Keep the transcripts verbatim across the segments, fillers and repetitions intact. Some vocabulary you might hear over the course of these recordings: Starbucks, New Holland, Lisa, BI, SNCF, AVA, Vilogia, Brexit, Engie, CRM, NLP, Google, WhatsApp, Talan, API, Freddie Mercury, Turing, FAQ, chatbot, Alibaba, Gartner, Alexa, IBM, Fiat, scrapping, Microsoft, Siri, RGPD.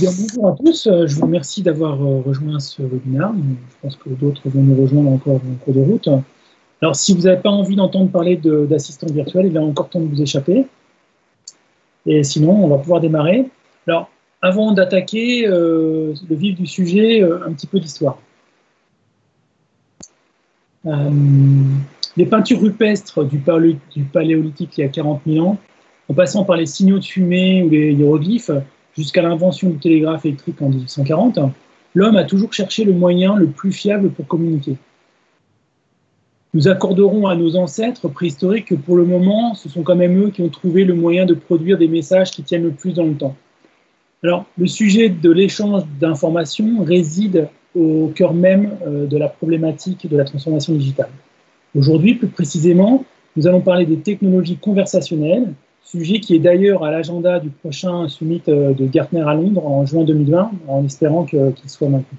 Eh bien, bonjour à tous, je vous remercie d'avoir rejoint ce webinaire. Je pense que d'autres vont nous rejoindre encore en cours de route. Alors, si vous n'avez pas envie d'entendre parler d'assistants de, virtuels, il est encore temps de vous échapper. Et sinon, on va pouvoir démarrer. Alors, avant d'attaquer euh, le vif du sujet, euh, un petit peu d'histoire. Euh, les peintures rupestres du, palé du paléolithique il y a quarante mille ans, en passant par les signaux de fumée ou les hiéroglyphes, jusqu'à l'invention du télégraphe électrique en mille huit cent quarante, l'homme a toujours cherché le moyen le plus fiable pour communiquer. Nous accorderons à nos ancêtres préhistoriques que pour le moment, ce sont quand même eux qui ont trouvé le moyen de produire des messages qui tiennent le plus dans le temps. Alors, le sujet de l'échange d'informations réside au cœur même de la problématique de la transformation digitale. Aujourd'hui, plus précisément, nous allons parler des technologies conversationnelles, sujet qui est d'ailleurs à l'agenda du prochain summit de Gartner à Londres en juin deux mille vingt, en espérant qu'il soit maintenu.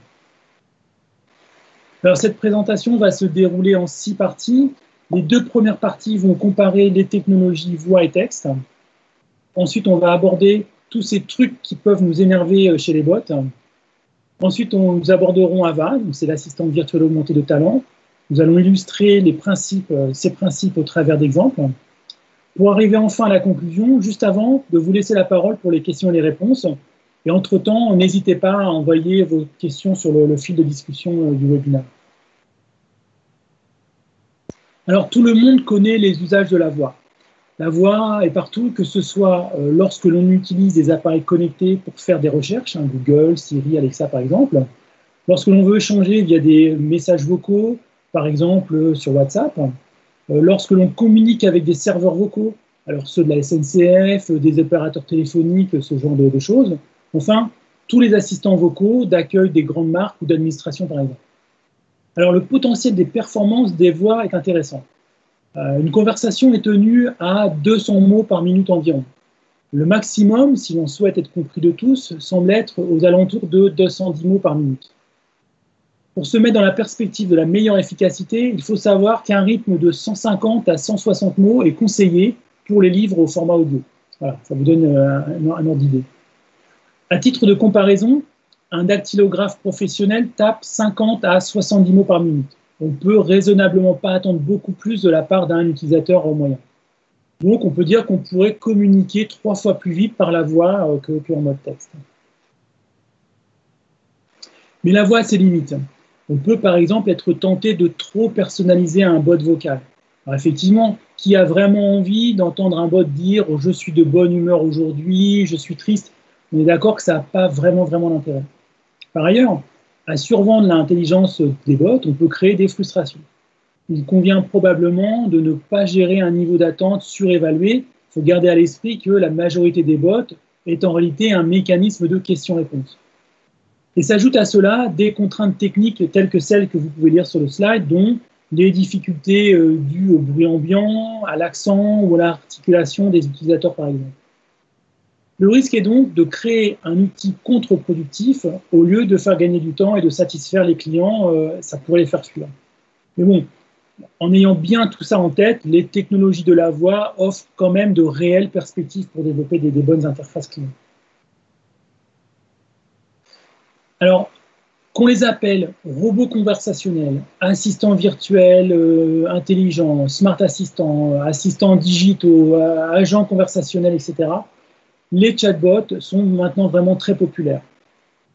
Alors, cette présentation va se dérouler en six parties. Les deux premières parties vont comparer les technologies voix et texte. Ensuite, on va aborder tous ces trucs qui peuvent nous énerver chez les bots. Ensuite, on, nous aborderons A V A, c'est l'assistante virtuelle augmentée de Talan. Nous allons illustrer les principes, ces principes au travers d'exemples. Pour arriver enfin à la conclusion, juste avant de vous laisser la parole pour les questions et les réponses. Et entre-temps, n'hésitez pas à envoyer vos questions sur le, le fil de discussion du webinaire. Alors, tout le monde connaît les usages de la voix. La voix est partout, que ce soit lorsque l'on utilise des appareils connectés pour faire des recherches, hein, Google, Siri, Alexa par exemple, lorsque l'on veut échanger via des messages vocaux, par exemple sur WhatsApp, lorsque l'on communique avec des serveurs vocaux, alors ceux de la S N C F, des opérateurs téléphoniques, ce genre de, de choses. Enfin, tous les assistants vocaux d'accueil des grandes marques ou d'administration, par exemple. Alors, le potentiel des performances des voix est intéressant. Euh, une conversation est tenue à deux cents mots par minute environ. Le maximum, si l'on souhaite être compris de tous, semble être aux alentours de deux cent dix mots par minute. Pour se mettre dans la perspective de la meilleure efficacité, il faut savoir qu'un rythme de cent cinquante à cent soixante mots est conseillé pour les livres au format audio. Voilà, ça vous donne un, un ordre d'idée. À titre de comparaison, un dactylographe professionnel tape cinquante à soixante-dix mots par minute. On ne peut raisonnablement pas attendre beaucoup plus de la part d'un utilisateur moyen. Donc, on peut dire qu'on pourrait communiquer trois fois plus vite par la voix que, que en mode texte. Mais la voix a ses limites. On peut par exemple être tenté de trop personnaliser un bot vocal. Alors effectivement, qui a vraiment envie d'entendre un bot dire oh, « je suis de bonne humeur aujourd'hui, je suis triste », on est d'accord que ça n'a pas vraiment, vraiment d'intérêt. Par ailleurs, à survendre l'intelligence des bots, on peut créer des frustrations. Il convient probablement de ne pas gérer un niveau d'attente surévalué. Il faut garder à l'esprit que la majorité des bots est en réalité un mécanisme de questions-réponses. Et s'ajoutent à cela des contraintes techniques telles que celles que vous pouvez lire sur le slide, dont les difficultés dues au bruit ambiant, à l'accent ou à l'articulation des utilisateurs par exemple. Le risque est donc de créer un outil contre-productif au lieu de faire gagner du temps et de satisfaire les clients, ça pourrait les faire fuir. Mais bon, en ayant bien tout ça en tête, les technologies de la voix offrent quand même de réelles perspectives pour développer des, des bonnes interfaces clients. Alors, qu'on les appelle robots conversationnels, assistants virtuels, euh, intelligents, smart assistants, assistants digitaux, euh, agents conversationnels, et cetera, les chatbots sont maintenant vraiment très populaires.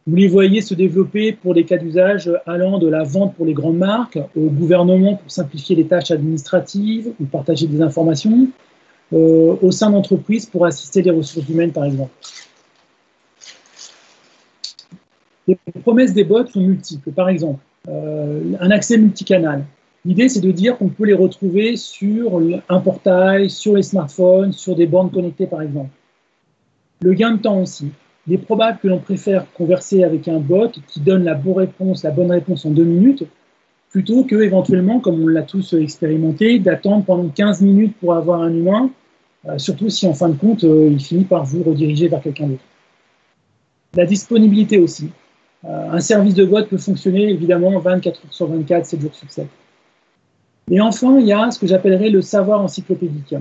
Vous les voyez se développer pour des cas d'usage allant de la vente pour les grandes marques, au gouvernement pour simplifier les tâches administratives ou partager des informations, euh, au sein d'entreprises pour assister les ressources humaines, par exemple. Les promesses des bots sont multiples. Par exemple, euh, un accès multicanal. L'idée, c'est de dire qu'on peut les retrouver sur un portail, sur les smartphones, sur des bornes connectées, par exemple. Le gain de temps aussi. Il est probable que l'on préfère converser avec un bot qui donne la bonne réponse, la bonne réponse en deux minutes, plutôt que, éventuellement, comme on l'a tous expérimenté, d'attendre pendant quinze minutes pour avoir un humain, euh, surtout si, en fin de compte, euh, il finit par vous rediriger vers quelqu'un d'autre. La disponibilité aussi. Un service de bot peut fonctionner évidemment vingt-quatre heures sur vingt-quatre, sept jours sur sept. Et enfin, il y a ce que j'appellerais le savoir encyclopédique.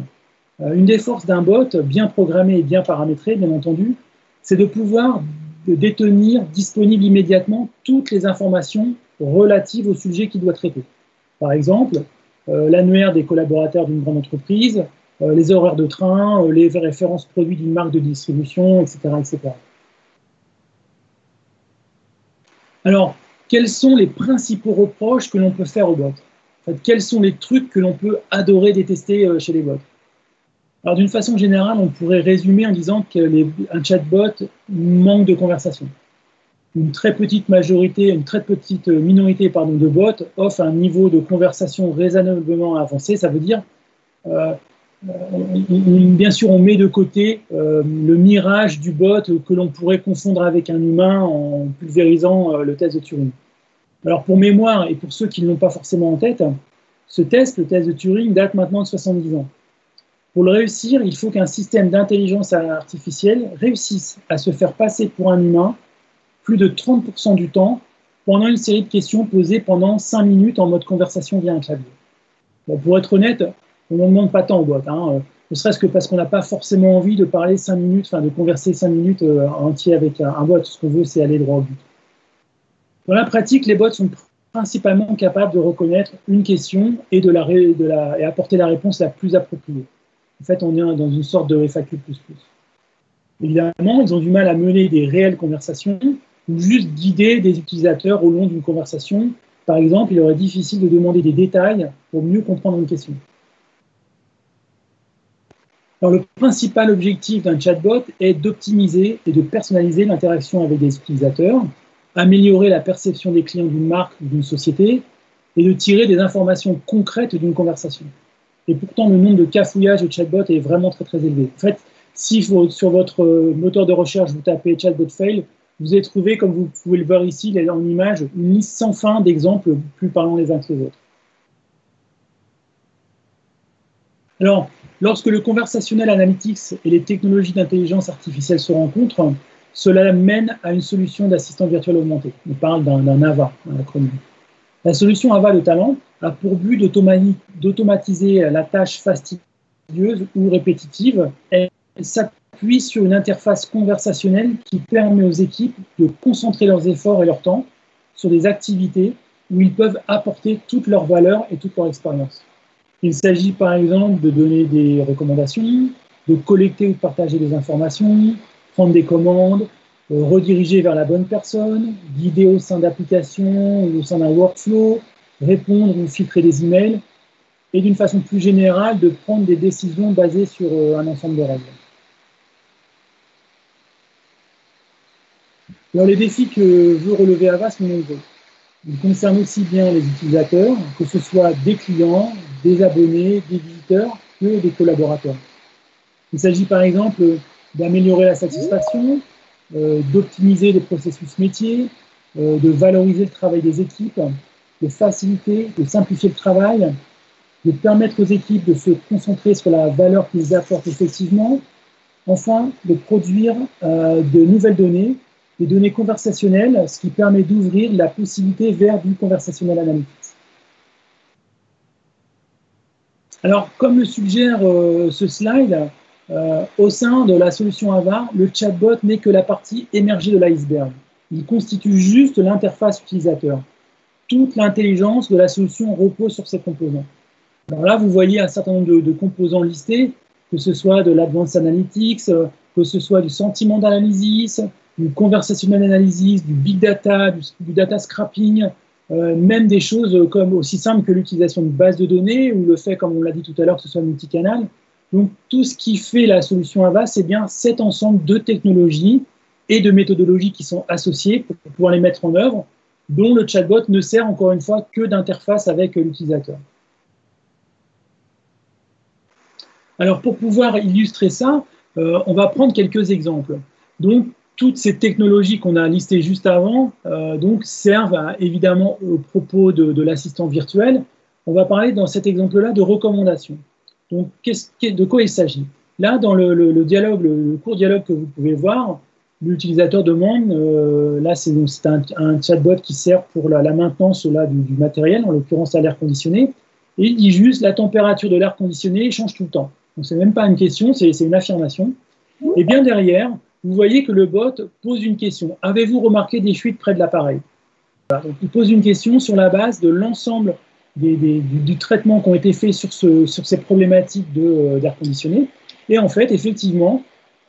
Une des forces d'un bot, bien programmé et bien paramétré, bien entendu, c'est de pouvoir de détenir disponible immédiatement toutes les informations relatives au sujet qu'il doit traiter. Par exemple, euh, l'annuaire des collaborateurs d'une grande entreprise, euh, les horaires de train, euh, les références produits d'une marque de distribution, et cetera, et cetera. Alors, quels sont les principaux reproches que l'on peut faire aux bots? En fait, quels sont les trucs que l'on peut adorer détester euh, chez les bots? Alors, d'une façon générale, on pourrait résumer en disant qu'un chatbot manque de conversation. Une très petite majorité, une très petite minorité pardon, de bots offre un niveau de conversation raisonnablement avancé. Ça veut dire, euh, bien sûr, on met de côté euh, le mirage du bot que l'on pourrait confondre avec un humain en pulvérisant euh, le test de Turing. Alors, pour mémoire, et pour ceux qui ne l'ont pas forcément en tête, ce test, le test de Turing, date maintenant de soixante-dix ans. Pour le réussir, il faut qu'un système d'intelligence artificielle réussisse à se faire passer pour un humain plus de trente pour cent du temps pendant une série de questions posées pendant cinq minutes en mode conversation via un clavier. Bon, pour être honnête, on n'en demande pas tant aux bots, hein, ne serait-ce que parce qu'on n'a pas forcément envie de parler cinq minutes, enfin de converser cinq minutes euh, entier avec un, un bot. Ce qu'on veut, c'est aller droit au but. Dans la pratique, les bots sont principalement capables de reconnaître une question et, de la ré, de la, et apporter la réponse la plus appropriée. En fait, on est dans une sorte de F A Q plus plus. Évidemment, ils ont du mal à mener des réelles conversations ou juste guider des utilisateurs au long d'une conversation. Par exemple, il leur est difficile de demander des détails pour mieux comprendre une question. Alors, le principal objectif d'un chatbot est d'optimiser et de personnaliser l'interaction avec des utilisateurs, améliorer la perception des clients d'une marque ou d'une société et de tirer des informations concrètes d'une conversation. Et pourtant, le nombre de cafouillages de chatbots est vraiment très très élevé. En fait, si vous, sur votre moteur de recherche, vous tapez chatbot fail, vous allez trouver, comme vous pouvez le voir ici, en image, une liste sans fin d'exemples plus parlant les uns que les autres. Alors, lorsque le conversationnel analytics et les technologies d'intelligence artificielle se rencontrent, cela mène à une solution d'assistant virtuel augmenté. On parle d'un A V A, un acronyme. La solution A V A de Talan a pour but d'automatiser la tâche fastidieuse ou répétitive. Elle s'appuie sur une interface conversationnelle qui permet aux équipes de concentrer leurs efforts et leur temps sur des activités où ils peuvent apporter toute leur valeur et toute leur expérience. Il s'agit par exemple de donner des recommandations, de collecter ou de partager des informations, prendre des commandes, rediriger vers la bonne personne, guider au sein d'applications ou au sein d'un workflow, répondre ou filtrer des emails, et d'une façon plus générale, de prendre des décisions basées sur un ensemble de règles. Alors, les défis que veut relever A V A sont nombreux. Ils concernent aussi bien les utilisateurs, que ce soit des clients, des abonnés, des visiteurs, que des collaborateurs. Il s'agit par exemple d'améliorer la satisfaction, Euh, d'optimiser les processus métiers, euh, de valoriser le travail des équipes, de faciliter, de simplifier le travail, de permettre aux équipes de se concentrer sur la valeur qu'ils apportent effectivement, enfin de produire euh, de nouvelles données, des données conversationnelles, ce qui permet d'ouvrir la possibilité vers du conversationnel analytique. Alors, comme le suggère euh, ce slide, Euh, au sein de la solution A V A, le chatbot n'est que la partie émergée de l'iceberg. Il constitue juste l'interface utilisateur. Toute l'intelligence de la solution repose sur ses composants. Alors là, vous voyez un certain nombre de, de composants listés, que ce soit de l'Advanced Analytics, que ce soit du Sentiment Analysis, du Conversational Analysis, du Big Data, du, du Data Scrapping, euh, même des choses comme aussi simples que l'utilisation de bases de données ou le fait, comme on l'a dit tout à l'heure, que ce soit multicanal. Donc, tout ce qui fait la solution A V A, c'est bien cet ensemble de technologies et de méthodologies qui sont associées pour pouvoir les mettre en œuvre, dont le chatbot ne sert encore une fois que d'interface avec l'utilisateur. Alors, pour pouvoir illustrer ça, euh, on va prendre quelques exemples. Donc, toutes ces technologies qu'on a listées juste avant euh, donc, servent à, évidemment au propos de, de l'assistant virtuel. On va parler dans cet exemple-là de recommandations. Donc, de quoi il s'agit? Là, dans le, le, le, dialogue, le, le court dialogue que vous pouvez voir, l'utilisateur demande, euh, là c'est un, un chatbot qui sert pour la, la maintenance là, du, du matériel, en l'occurrence à l'air conditionné, et il dit juste la température de l'air conditionné change tout le temps. Donc, ce n'est même pas une question, c'est une affirmation. Et bien derrière, vous voyez que le bot pose une question. Avez-vous remarqué des fuites près de l'appareil? Voilà, donc il pose une question sur la base de l'ensemble des, des, du, du traitement qui ont été faits sur, ce, sur ces problématiques d'air euh, conditionné. Et en fait, effectivement,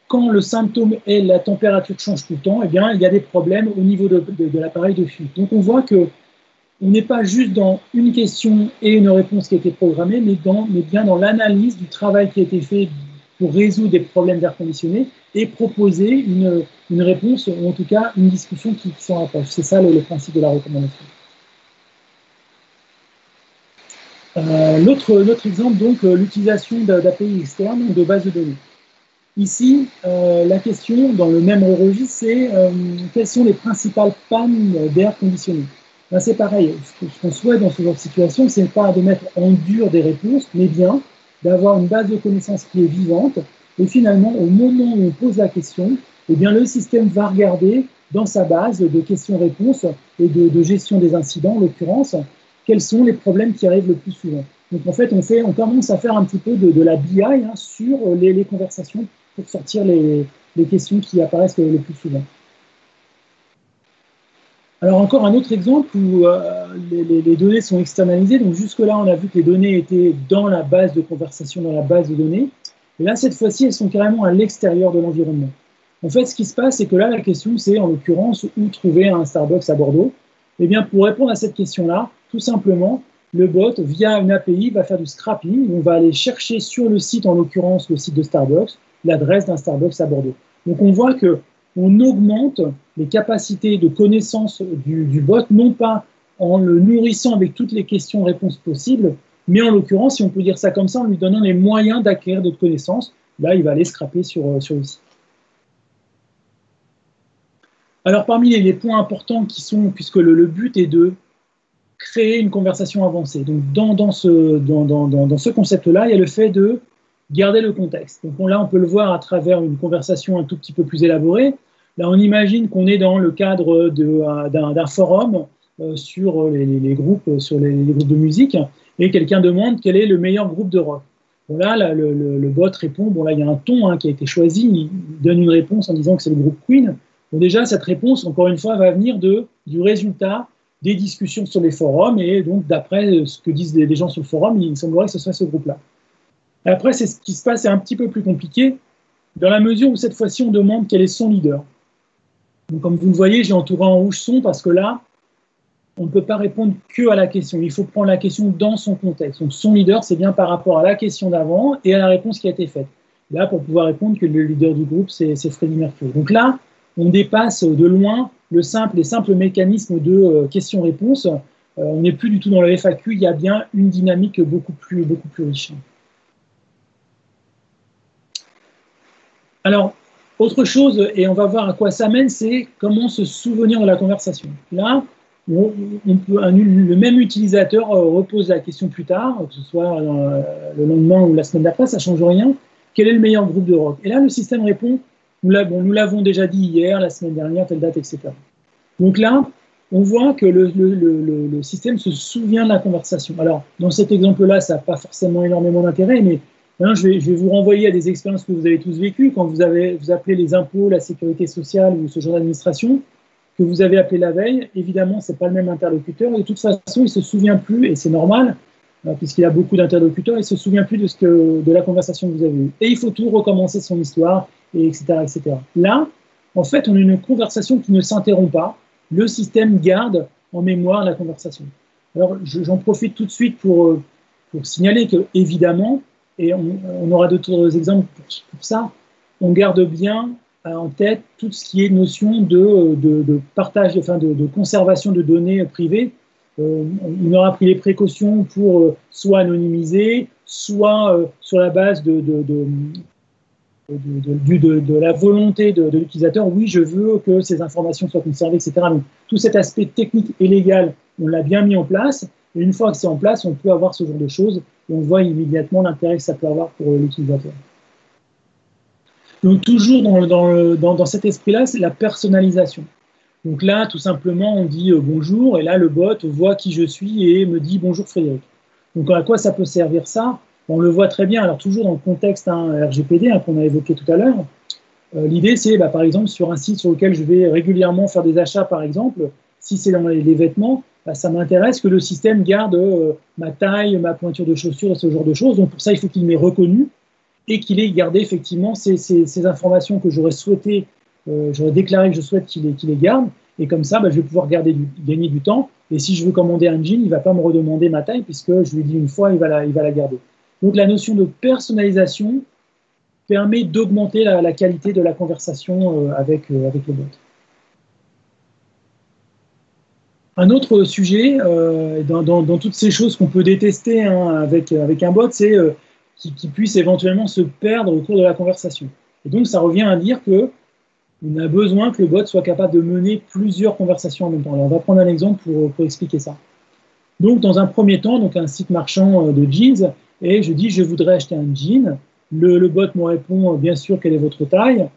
quand le symptôme est la température change tout le temps, eh bien, il y a des problèmes au niveau de, de, de l'appareil de fuite. Donc on voit que on n'est pas juste dans une question et une réponse qui a été programmée, mais, dans, mais bien dans l'analyse du travail qui a été fait pour résoudre des problèmes d'air conditionné et proposer une, une réponse, ou en tout cas une discussion qui, qui s'en rapproche. C'est ça le, le principe de la recommandation. Euh, l'autre, l'autre exemple, donc, l'utilisation d'A P I externes ou de bases de données. Ici, euh, la question, dans le même registre, c'est euh, quelles sont les principales pannes d'air conditionné? Ben, c'est pareil, ce qu'on souhaite dans ce genre de situation, c'est pas de mettre en dur des réponses, mais bien d'avoir une base de connaissances qui est vivante, et finalement, au moment où on pose la question, eh bien, le système va regarder dans sa base de questions-réponses et de, de gestion des incidents, en l'occurrence, quels sont les problèmes qui arrivent le plus souvent. Donc en fait, on, fait, on commence à faire un petit peu de, de la B I hein, sur les, les conversations pour sortir les, les questions qui apparaissent le plus souvent. Alors encore un autre exemple où euh, les, les, les données sont externalisées. Donc jusque-là, on a vu que les données étaient dans la base de conversation, dans la base de données. Et là, cette fois-ci, elles sont carrément à l'extérieur de l'environnement. En fait, ce qui se passe, c'est que là, la question, c'est en l'occurrence où trouver un Starbucks à Bordeaux. Eh bien, pour répondre à cette question-là, tout simplement, le bot, via une A P I, va faire du scrapping. On va aller chercher sur le site, en l'occurrence le site de Starbucks, l'adresse d'un Starbucks à Bordeaux. Donc on voit que on augmente les capacités de connaissance du, du bot, non pas en le nourrissant avec toutes les questions-réponses possibles, mais en l'occurrence, si on peut dire ça comme ça, en lui donnant les moyens d'acquérir d'autres connaissances, là, il va aller scraper sur, sur le site. Alors, parmi les, les points importants qui sont, puisque le, le but est de créer une conversation avancée, donc dans, dans ce, dans, dans, dans ce concept-là, il y a le fait de garder le contexte. Donc on, là, on peut le voir à travers une conversation un tout petit peu plus élaborée. Là, on imagine qu'on est dans le cadre d'un forum euh, sur les, les groupes, sur les, les groupes de musique, et quelqu'un demande quel est le meilleur groupe de rock. Bon, là, là le, le, le bot répond, bon, là, il y a un ton hein, qui a été choisi, il donne une réponse en disant que c'est le groupe Queen. Bon, déjà, cette réponse, encore une fois, va venir de, du résultat des discussions sur les forums, et donc, d'après ce que disent les, les gens sur le forum, il semblerait que ce soit ce groupe-là. Après, c'est ce qui se passe, c'est un petit peu plus compliqué, dans la mesure où cette fois-ci, on demande quel est son leader. Donc, comme vous le voyez, j'ai entouré en rouge son parce que là, on ne peut pas répondre que à la question. Il faut prendre la question dans son contexte. Donc, son leader, c'est bien par rapport à la question d'avant et à la réponse qui a été faite. Là, pour pouvoir répondre que le leader du groupe, c'est Freddie Mercury. Donc là, on dépasse de loin le simple, les simples mécanismes de question-réponse. Euh, on n'est plus du tout dans le F A Q. Il y a bien une dynamique beaucoup plus, beaucoup plus riche. Alors, autre chose, et on va voir à quoi ça mène, c'est comment se souvenir de la conversation. Là, on, on peut, un, le même utilisateur repose la question plus tard, que ce soit euh, le lendemain ou la semaine d'après, ça ne change rien. Quel est le meilleur groupe de rock? Et là, le système répond, nous l'avons déjà dit hier, la semaine dernière, telle date, et cetera. Donc là, on voit que le, le, le, le système se souvient de la conversation. Alors, dans cet exemple-là, ça n'a pas forcément énormément d'intérêt, mais Hein, je, vais, je vais vous renvoyer à des expériences que vous avez tous vécues, quand vous, avez, vous appelez les impôts, la sécurité sociale ou ce genre d'administration, que vous avez appelé la veille. Évidemment, ce n'est pas le même interlocuteur. Et de toute façon, il ne se souvient plus, et c'est normal, puisqu'il a beaucoup d'interlocuteurs, il ne se souvient plus de, ce que, de la conversation que vous avez eue. Et il faut tout recommencer son histoire, et etc., et cetera. Là, en fait, on a une conversation qui ne s'interrompt pas. Le système garde en mémoire la conversation. Alors, j'en profite tout de suite pour, pour signaler que, évidemment, et on, on aura d'autres exemples pour, pour ça, on garde bien en tête tout ce qui est notion de, de, de partage, enfin de, de conservation de données privées. Euh, on aura pris les précautions pour euh, soit anonymiser, soit euh, sur la base de, de, de, de, de, de, de la volonté de, de l'utilisateur, oui, je veux que ces informations soient conservées, et cetera. Donc, tout cet aspect technique et légal, on l'a bien mis en place. Et une fois que c'est en place, on peut avoir ce genre de choses et on voit immédiatement l'intérêt que ça peut avoir pour l'utilisateur. Donc toujours dans, dans, dans, dans cet esprit-là, c'est la personnalisation. Donc là, tout simplement, on dit euh, bonjour et là, le bot voit qui je suis et me dit bonjour Frédéric. Donc à quoi ça peut servir ça? On le voit très bien, alors toujours dans le contexte hein, R G P D hein, qu'on a évoqué tout à l'heure. Euh, L'idée, c'est bah, par exemple sur un site sur lequel je vais régulièrement faire des achats, par exemple, si c'est dans les, les vêtements, bah, ça m'intéresse que le système garde euh, ma taille, ma pointure de chaussure, ce genre de choses. Donc pour ça, il faut qu'il m'ait reconnu et qu'il ait gardé effectivement ces, ces, ces informations que j'aurais souhaité, euh, j'aurais déclaré que je souhaite qu'il les, qu'il les garde. Et comme ça, bah, je vais pouvoir garder du, gagner du temps. Et si je veux commander un jean, il ne va pas me redemander ma taille puisque je lui dis une fois, il va la, il va la garder. Donc la notion de personnalisation permet d'augmenter la, la qualité de la conversation euh, avec, euh, avec le bot. Un autre sujet, euh, dans, dans, dans toutes ces choses qu'on peut détester hein, avec, avec un bot, c'est euh, qu'il qu'il puisse éventuellement se perdre au cours de la conversation. Et donc ça revient à dire que on a besoin que le bot soit capable de mener plusieurs conversations en même temps. Alors, on va prendre un exemple pour, pour expliquer ça. Donc, dans un premier temps, donc un site marchand de jeans, et je dis, je voudrais acheter un jean. Le, le bot me répond, bien sûr, quelle est votre taille.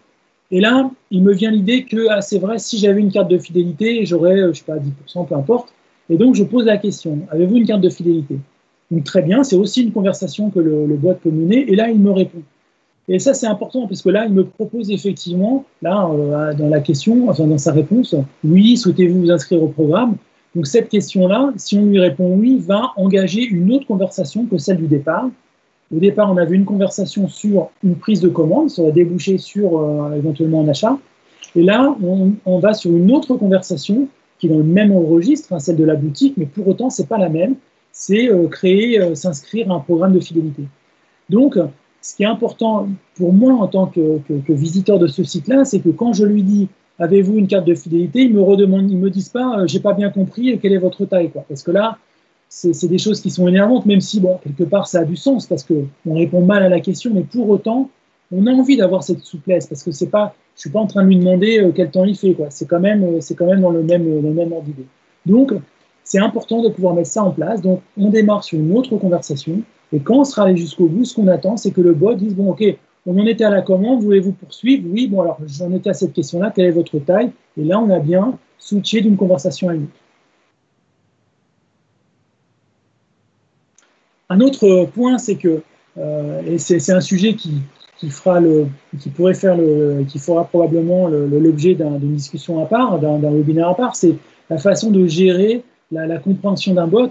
Et là, il me vient l'idée que, ah, c'est vrai, si j'avais une carte de fidélité, j'aurais, je ne sais pas, dix pour cent, peu importe. Et donc, je pose la question, avez-vous une carte de fidélité? Donc, très bien, c'est aussi une conversation que le, le bot peut mener. Et là, il me répond. Et ça, c'est important, parce que là, il me propose effectivement, là, euh, dans la question, enfin, dans sa réponse, oui, souhaitez-vous vous inscrire au programme? Donc, cette question-là, si on lui répond oui, va engager une autre conversation que celle du départ. Au départ, on avait une conversation sur une prise de commande, ça va déboucher sur euh, éventuellement un achat. Et là, on, on va sur une autre conversation qui est dans le même registre, hein, celle de la boutique, mais pour autant, c'est pas la même. C'est euh, créer, euh, s'inscrire à un programme de fidélité. Donc, ce qui est important pour moi en tant que, que, que visiteur de ce site-là, c'est que quand je lui dis « Avez-vous une carte de fidélité ?», il me redemande, ils me disent pas euh, « J'ai pas bien compris, quelle est votre taille ?» quoi. Parce que là, c'est des choses qui sont énervantes, même si, bon, quelque part, ça a du sens, parce qu'on répond mal à la question, mais pour autant, on a envie d'avoir cette souplesse, parce que c'est pas, je suis pas en train de lui demander euh, quel temps il fait, quoi. C'est quand même, euh, c'est quand même dans le même, euh, dans le même ordre d'idée. Donc, c'est important de pouvoir mettre ça en place. Donc, on démarre sur une autre conversation. Et quand on sera allé jusqu'au bout, ce qu'on attend, c'est que le bot dise « Bon, ok, on en était à la commande, voulez-vous poursuivre ?»« Oui, bon, alors, j'en étais à cette question-là, quelle est votre taille ?» Et là, on a bien switché d'une conversation à une autre. Un autre point, c'est que, euh, et c'est un sujet qui, qui, fera le, qui pourrait faire le, qui fera probablement l'objet d'une un, discussion à part, d'un webinaire à part, c'est la façon de gérer la, la compréhension d'un bot.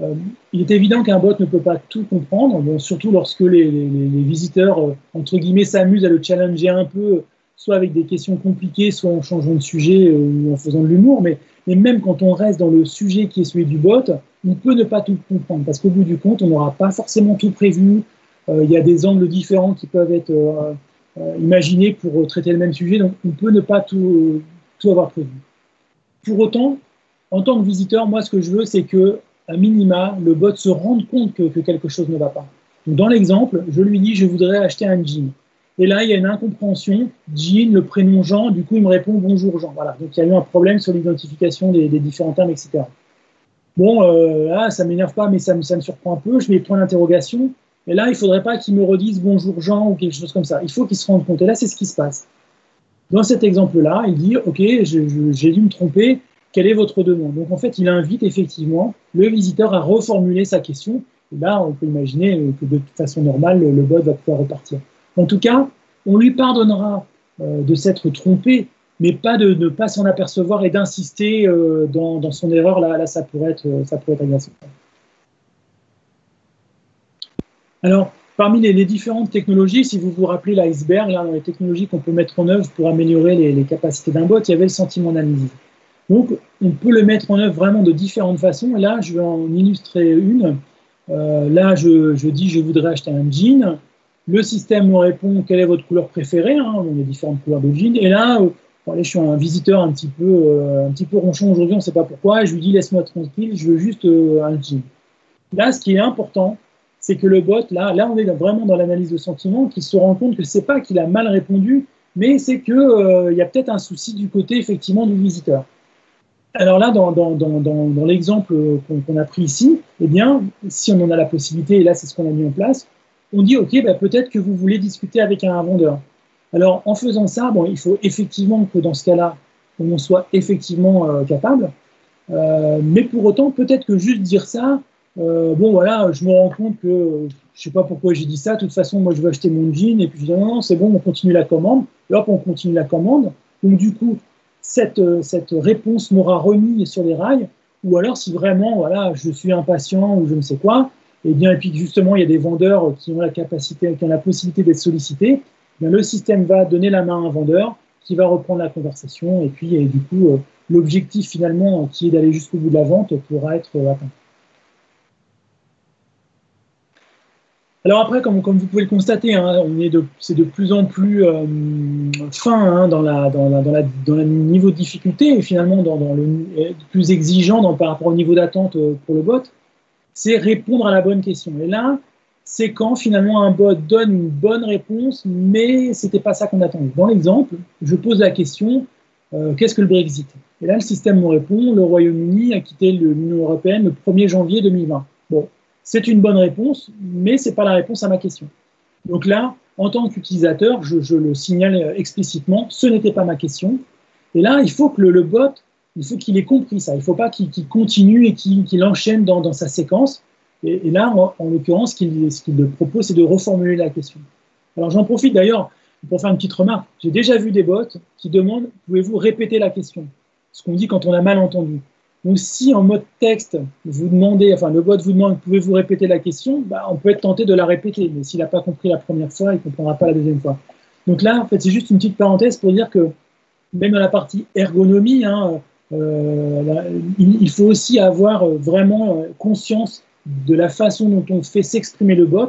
Euh, il est évident qu'un bot ne peut pas tout comprendre, bon, surtout lorsque les, les, les visiteurs, euh, entre guillemets, s'amusent à le challenger un peu, soit avec des questions compliquées, soit en changeant de sujet euh, ou en faisant de l'humour, mais, mais même quand on reste dans le sujet qui est celui du bot, on peut ne pas tout comprendre, parce qu'au bout du compte, on n'aura pas forcément tout prévu, euh, il y a des angles différents qui peuvent être euh, euh, imaginés pour euh, traiter le même sujet, donc on peut ne pas tout, euh, tout avoir prévu. Pour autant, en tant que visiteur, moi, ce que je veux, c'est que à minima, le bot se rende compte que, que quelque chose ne va pas. Donc, dans l'exemple, je lui dis « je voudrais acheter un jean ». Et là, il y a une incompréhension, jean, le prénom Jean, du coup, il me répond « bonjour Jean ». Voilà, donc il y a eu un problème sur l'identification des, des différents termes, et cetera. Bon, euh, là, ça ne m'énerve pas, mais ça me, ça me surprend un peu, je mets point d'interrogation. Et là, il ne faudrait pas qu'il me redise « bonjour Jean » ou quelque chose comme ça. Il faut qu'il se rende compte. Et là, c'est ce qui se passe. Dans cet exemple-là, il dit « ok, j'ai dû me tromper ». Quelle est votre demande? Donc, en fait, il invite effectivement le visiteur à reformuler sa question. Et là, on peut imaginer que de façon normale, le bot va pouvoir repartir. En tout cas, on lui pardonnera euh, de s'être trompé, mais pas de ne pas s'en apercevoir et d'insister euh, dans, dans son erreur. Là, là ça pourrait être, ça pourrait être agressant. Alors, parmi les, les différentes technologies, si vous vous rappelez l'iceberg, là, dans les technologies qu'on peut mettre en œuvre pour améliorer les, les capacités d'un bot, il y avait le sentiment d'analyse. Donc, on peut le mettre en œuvre vraiment de différentes façons. Et là, je vais en illustrer une. Euh, là, je, je dis, je voudrais acheter un jean. Le système me répond, quelle est votre couleur préférée? Hein, on a différentes couleurs de jean. Et là, euh, bon, allez, je suis un visiteur un petit peu, euh, un petit peu ronchon aujourd'hui, on ne sait pas pourquoi. Je lui dis, laisse-moi tranquille, je veux juste euh, un jean. Là, ce qui est important, c'est que le bot, là, là on est vraiment dans l'analyse de sentiment, qu'il se rend compte que ce n'est pas qu'il a mal répondu, mais c'est qu'il euh, y a peut-être un souci du côté, effectivement, du visiteur. Alors là, dans, dans, dans, dans, dans l'exemple qu'on qu'on a pris ici, eh bien, si on en a la possibilité, et là, c'est ce qu'on a mis en place, on dit, OK, bah, peut-être que vous voulez discuter avec un vendeur. Alors, en faisant ça, bon, il faut effectivement que dans ce cas-là, on soit effectivement euh, capable, euh, mais pour autant, peut-être que juste dire ça, Euh, bon, voilà, je me rends compte que euh, je ne sais pas pourquoi j'ai dit ça. De toute façon, moi, je veux acheter mon jean. Et puis, je dis non, non, c'est bon, on continue la commande. Et hop, on continue la commande. Donc, du coup, cette, euh, cette réponse m'aura remis sur les rails. Ou alors, si vraiment, voilà, je suis impatient ou je ne sais quoi, et bien, et puis justement, il y a des vendeurs qui ont la capacité, qui ont la possibilité d'être sollicités, bien, le système va donner la main à un vendeur qui va reprendre la conversation. Et puis, et du coup, euh, l'objectif, finalement, qui est d'aller jusqu'au bout de la vente pourra être euh, atteint. Alors après, comme, comme vous pouvez le constater, hein, on est de, c'est de plus en plus euh, fin hein, dans, la, dans, la, dans, la, dans le niveau de difficulté et finalement dans, dans le plus exigeant dans, par rapport au niveau d'attente pour le bot, c'est répondre à la bonne question. Et là, c'est quand finalement un bot donne une bonne réponse, mais ce n'était pas ça qu'on attendait. Dans l'exemple, je pose la question euh, « Qu'est-ce que le Brexit ?» Et là, le système me répond « Le Royaume-Uni a quitté l'Union européenne le premier janvier deux mille vingt. » Bon. C'est une bonne réponse, mais ce n'est pas la réponse à ma question. Donc là, en tant qu'utilisateur, je, je le signale explicitement, ce n'était pas ma question. Et là, il faut que le, le bot, il faut qu'il ait compris ça. Il ne faut pas qu'il qu'il continue et qu'il qu'il enchaîne dans, dans sa séquence. Et, et là, en, en l'occurrence, ce qu'il ce qu'il propose, c'est de reformuler la question. Alors j'en profite d'ailleurs pour faire une petite remarque. J'ai déjà vu des bots qui demandent « Pouvez-vous répéter la question ?» Ce qu'on dit quand on a mal entendu. Donc, si en mode texte, vous demandez, enfin, le bot vous demande, pouvez-vous répéter la question, bah, on peut être tenté de la répéter, mais s'il n'a pas compris la première fois, il ne comprendra pas la deuxième fois. Donc là, en fait, c'est juste une petite parenthèse pour dire que même dans la partie ergonomie, hein, euh, là, il, il faut aussi avoir vraiment conscience de la façon dont on fait s'exprimer le bot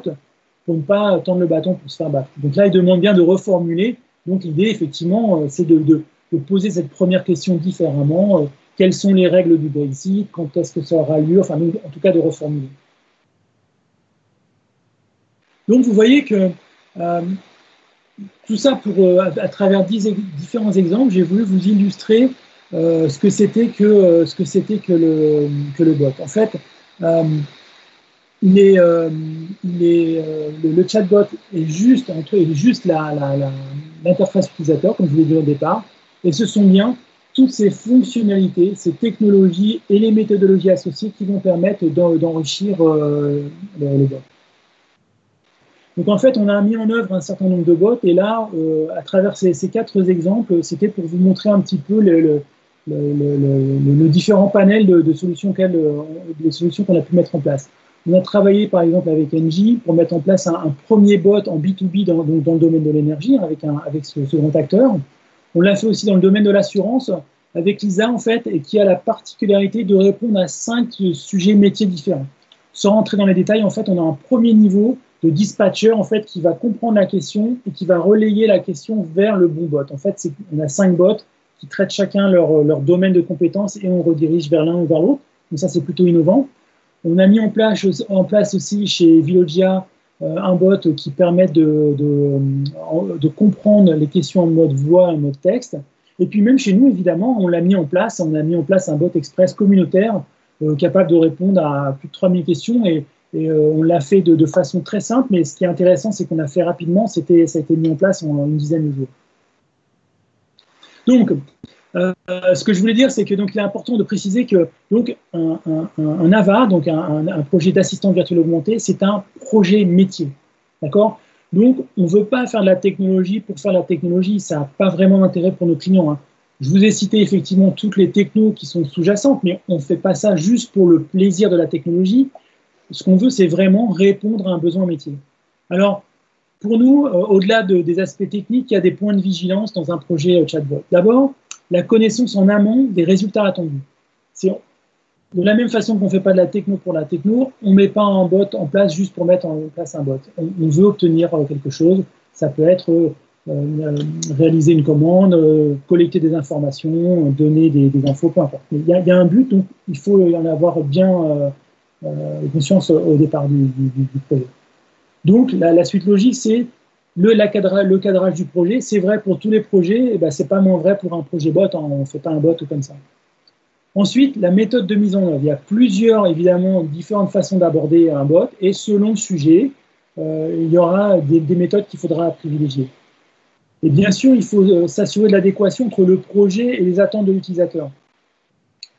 pour ne pas tendre le bâton pour se faire battre. Donc là, il demande bien de reformuler. Donc l'idée, effectivement, c'est de, de, de poser cette première question différemment. Quelles sont les règles du Brexit, quand est-ce que ça aura lieu, enfin, en tout cas, de reformuler. Donc, vous voyez que euh, tout ça, pour, euh, à, à travers dix, différents exemples, j'ai voulu vous illustrer euh, ce que c'était que, euh, ce que, c'était que, le, que le bot. En fait, euh, les, euh, les, euh, le, le chatbot est juste, entre, est juste la, la, la, l'interface utilisateur, comme je vous l'ai dit au départ, et ce sont bien toutes ces fonctionnalités, ces technologies et les méthodologies associées qui vont permettre d'enrichir euh, le bot. Donc en fait, on a mis en œuvre un certain nombre de bots et là, euh, à travers ces, ces quatre exemples, c'était pour vous montrer un petit peu le, le, le, le, le différent panel de, de solutions qu'on a pu mettre en place. On a travaillé par exemple avec Engie pour mettre en place un, un premier bot en B deux B dans, dans le domaine de l'énergie avec, un, avec ce, ce grand acteur. On l'a fait aussi dans le domaine de l'assurance avec Lisa, en fait, et qui a la particularité de répondre à cinq sujets métiers différents. Sans rentrer dans les détails, en fait, on a un premier niveau de dispatcher, en fait, qui va comprendre la question et qui va relayer la question vers le bon bot. En fait, on a cinq bots qui traitent chacun leur, leur domaine de compétences et on redirige vers l'un ou vers l'autre. Donc ça, c'est plutôt innovant. On a mis en place, en place aussi chez Vilogia Euh, un bot qui permet de, de, de comprendre les questions en mode voix, en mode texte. Et puis même chez nous, évidemment, on l'a mis en place, on a mis en place un bot express communautaire euh, capable de répondre à plus de trois mille questions et, et euh, on l'a fait de, de façon très simple, mais ce qui est intéressant, c'est qu'on a fait rapidement, c'était, ça a été mis en place en une dizaine de jours. Donc, euh, ce que je voulais dire, c'est qu'il est important de préciser que donc, un, un, un A V A, donc un, un projet d'assistant virtuel augmenté, c'est un projet métier. D'accord ? Donc, on ne veut pas faire de la technologie pour faire de la technologie. Ça n'a pas vraiment d'intérêt pour nos clients. Hein. Je vous ai cité effectivement toutes les technos qui sont sous-jacentes, mais on ne fait pas ça juste pour le plaisir de la technologie. Ce qu'on veut, c'est vraiment répondre à un besoin métier. Alors, pour nous, euh, au-delà de, des aspects techniques, il y a des points de vigilance dans un projet euh, chatbot. D'abord, la connaissance en amont des résultats attendus. C'est de la même façon qu'on ne fait pas de la techno pour la techno, on ne met pas un bot en place juste pour mettre en place un bot. On, on veut obtenir quelque chose. Ça peut être euh, euh, réaliser une commande, euh, collecter des informations, donner des, des infos, peu importe. Il y, y a un but, donc il faut en avoir bien euh, euh, conscience au départ du, du, du projet. Donc la, la suite logique, c'est Le, la cadra, le cadrage du projet, c'est vrai pour tous les projets, et ben c'est pas moins vrai pour un projet bot, hein, on ne fait pas un bot comme ça. Ensuite, la méthode de mise en œuvre. Il y a plusieurs, évidemment, différentes façons d'aborder un bot, et selon le sujet, euh, il y aura des, des méthodes qu'il faudra privilégier. Et bien sûr, il faut euh, s'assurer de l'adéquation entre le projet et les attentes de l'utilisateur.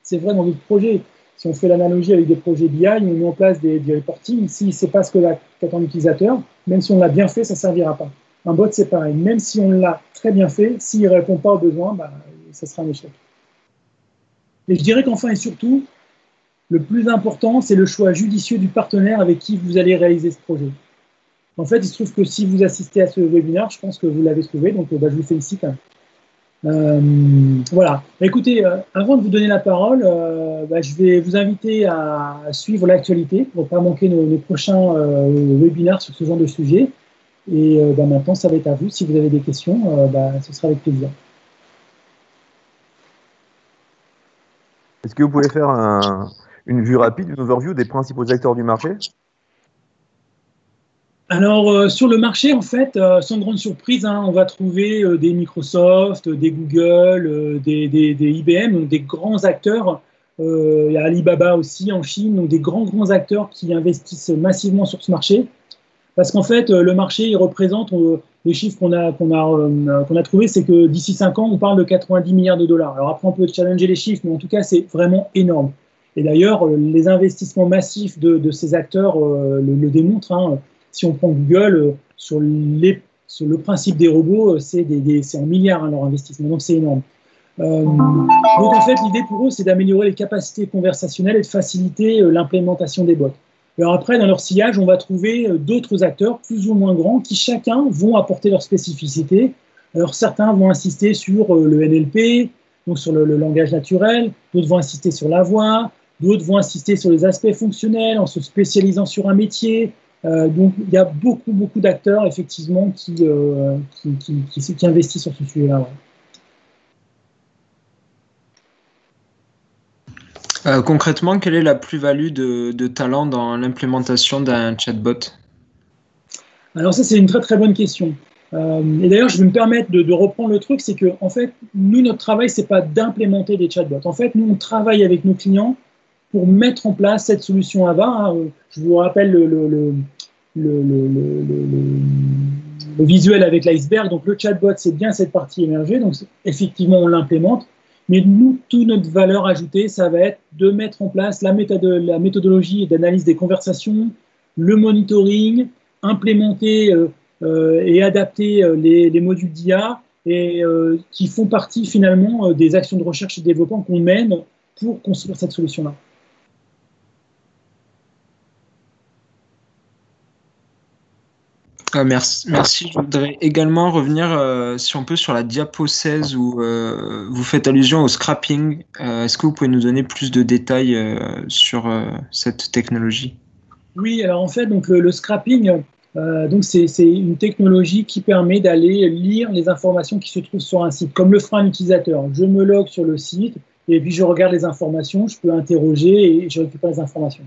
C'est vrai dans notre projet, si on fait l'analogie avec des projets B I, on met en place des, des reporting. S'il ne sait pas ce que qu'attend l'utilisateur, même si on l'a bien fait, ça ne servira pas. Un bot, c'est pareil. Même si on l'a très bien fait, s'il ne répond pas aux besoins, bah, ça sera un échec. Et je dirais qu'enfin et surtout, le plus important, c'est le choix judicieux du partenaire avec qui vous allez réaliser ce projet. En fait, il se trouve que si vous assistez à ce webinaire, je pense que vous l'avez trouvé, donc bah, je vous félicite. Euh, voilà. Écoutez, euh, avant de vous donner la parole, euh, bah, je vais vous inviter à suivre l'actualité pour ne pas manquer nos, nos prochains euh, webinaires sur ce genre de sujet. Et euh, bah, maintenant, ça va être à vous. Si vous avez des questions, euh, bah, ce sera avec plaisir. Est-ce que vous pouvez faire un, une vue rapide, une overview des principaux acteurs du marché ? Alors, euh, sur le marché, en fait, euh, sans grande surprise, hein, on va trouver euh, des Microsoft, euh, des Google, euh, des, des, des I B M, donc des grands acteurs. Euh, il y a Alibaba aussi en Chine, donc des grands, grands acteurs qui investissent massivement sur ce marché. Parce qu'en fait, euh, le marché, il représente, euh, les chiffres qu'on a, qu'on a, euh, qu'on a trouvés, c'est que d'ici cinq ans, on parle de quatre-vingt-dix milliards de dollars. Alors après, on peut challenger les chiffres, mais en tout cas, c'est vraiment énorme. Et d'ailleurs, euh, les investissements massifs de, de ces acteurs euh, le, le démontrent, hein. Si on prend Google, sur, les, sur le principe des robots, c'est en milliards hein, leur investissement, donc c'est énorme. Euh, donc en fait, l'idée pour eux, c'est d'améliorer les capacités conversationnelles et de faciliter euh, l'implémentation des bots. Alors après, dans leur sillage, on va trouver euh, d'autres acteurs, plus ou moins grands, qui chacun vont apporter leur spécificité. Alors certains vont insister sur euh, le N L P, donc sur le, le langage naturel, d'autres vont insister sur la voix, d'autres vont insister sur les aspects fonctionnels, en se spécialisant sur un métier. Euh, donc, il y a beaucoup, beaucoup d'acteurs, effectivement, qui, euh, qui, qui, qui, qui investissent sur ce sujet-là. Ouais. Euh, concrètement, quelle est la plus-value de, de Talan dans l'implémentation d'un chatbot? Alors, ça, c'est une très, très bonne question. Euh, et d'ailleurs, je vais me permettre de, de reprendre le truc, c'est que, en fait, nous, notre travail, c'est pas d'implémenter des chatbots. En fait, nous, on travaille avec nos clients pour mettre en place cette solution A V A. Hein. Je vous rappelle le, le, le, le, le, le, le visuel avec l'iceberg. Donc, le chatbot, c'est bien cette partie émergée. Donc, effectivement, on l'implémente. Mais nous, toute notre valeur ajoutée, ça va être de mettre en place la, méthode, la méthodologie d'analyse des conversations, le monitoring, implémenter euh, euh, et adapter les, les modules d'I A et euh, qui font partie, finalement, des actions de recherche et de développement qu'on mène pour construire cette solution-là. Euh, merci. merci. Je voudrais également revenir, euh, si on peut, sur la diapo seize où euh, vous faites allusion au scrapping. Euh, Est-ce que vous pouvez nous donner plus de détails euh, sur euh, cette technologie? Oui, alors en fait, donc, le, le scrapping, euh, c'est une technologie qui permet d'aller lire les informations qui se trouvent sur un site, comme le fera un utilisateur. Je me log sur le site et puis je regarde les informations, je peux interroger et je récupère les informations.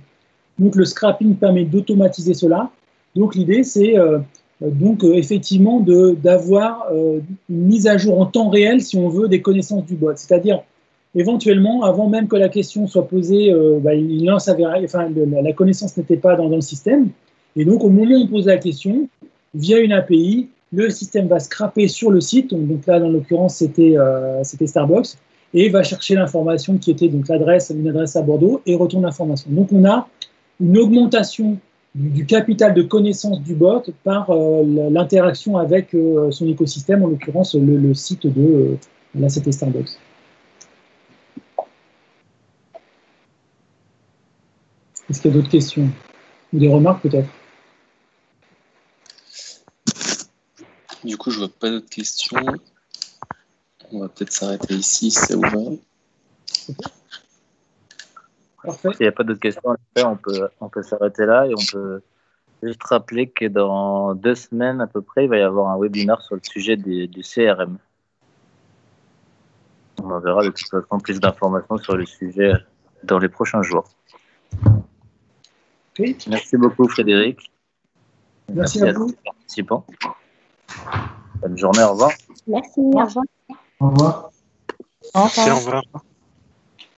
Donc, le scrapping permet d'automatiser cela. Donc, l'idée, c'est euh, donc euh, effectivement d'avoir euh, une mise à jour en temps réel, si on veut, des connaissances du bot. C'est-à-dire, éventuellement, avant même que la question soit posée, euh, bah, il lance avéré, enfin, le, la connaissance n'était pas dans, dans le système. Et donc, au moment où on pose la question, via une A P I, le système va scraper sur le site. Donc, donc là, dans l'occurrence, c'était euh, Starbucks, et va chercher l'information qui était donc l'adresse, une adresse à Bordeaux, et retourne l'information. Donc, on a une augmentation du capital de connaissance du bot par euh, l'interaction avec euh, son écosystème, en l'occurrence le, le site de euh, la C T Starbucks. Est-ce qu'il y a d'autres questions ou des remarques peut-être? Du coup, je vois pas d'autres questions. On va peut-être s'arrêter ici, ça vous va? Okay. S'il n'y a pas d'autres questions, on peut, on peut s'arrêter là et on peut juste rappeler que dans deux semaines à peu près, il va y avoir un webinaire sur le sujet du, du C R M. On en verra de toute façon plus d'informations sur le sujet dans les prochains jours. Okay. Merci beaucoup Frédéric. Merci, Merci à, à tous les participants. Bonne journée, au revoir. Merci, au revoir. Au revoir. Au revoir. Merci, au revoir.